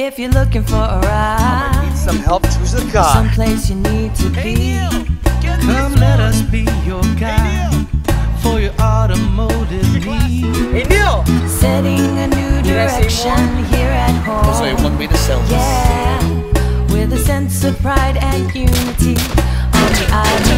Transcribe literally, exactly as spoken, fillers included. If you're looking for a ride, I need some help to the car, someplace you need to hey, be. Neal, get Come let us be your guide hey, for your automotive needs. Hey Neal, setting a new direction here at home. Also, oh, one way to sell this. Yeah, with a sense of pride and unity on the island.